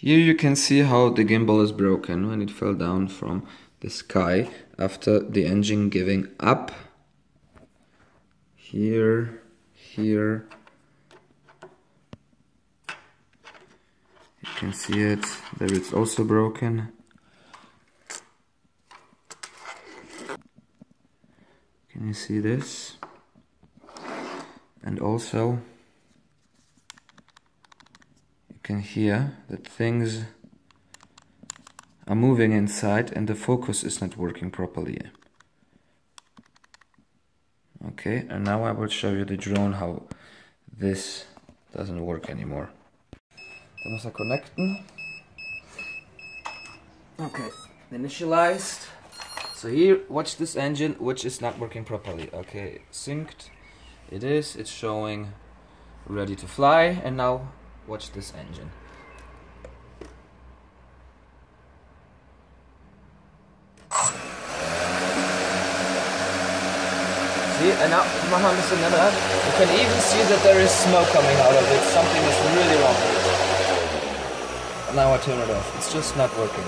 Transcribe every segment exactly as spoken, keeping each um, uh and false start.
Here you can see how the gimbal is broken when it fell down from the sky after the engine giving up. Here, here. You can see it, there it's also broken. Can you see this? And also, can hear that things are moving inside and the focus is not working properly. Okay, and now I will show you the drone how this doesn't work anymore. Dann muss er connecten. Okay, initialized. So here, watch this engine, which is not working properly. Okay, synced. It is, it's showing ready to fly, and now watch this engine. See, and now, mach mal ein bisschen näher. You can even see that there is smoke coming out of it. Something is really wrong with it. Now I turn it off. It's just not working.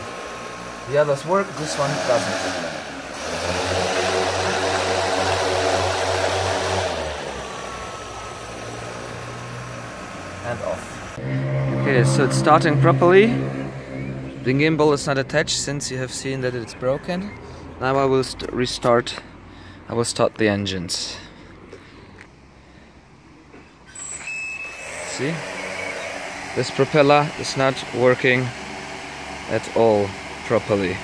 The others work, this one doesn't. And off. Okay, so it's starting properly. The gimbal is not attached since you have seen that it's broken. Now I will restart. I will start the engines. See? This propeller is not working at all properly.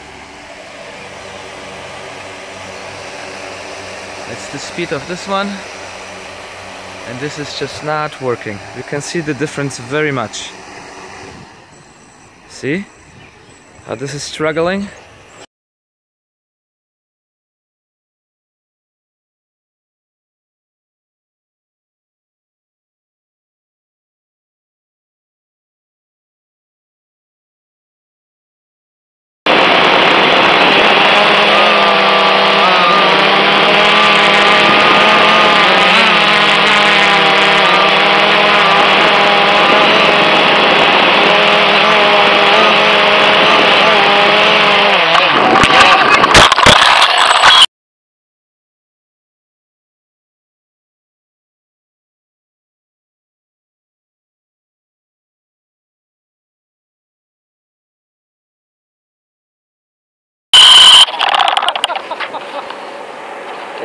That's the speed of this one. And this is just not working. You can see the difference very much. See how this is struggling?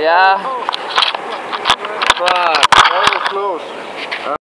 Yeah. Fuck. That was close.